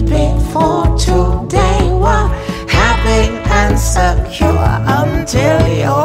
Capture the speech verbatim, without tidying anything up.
Before today, we're happy and secure until you're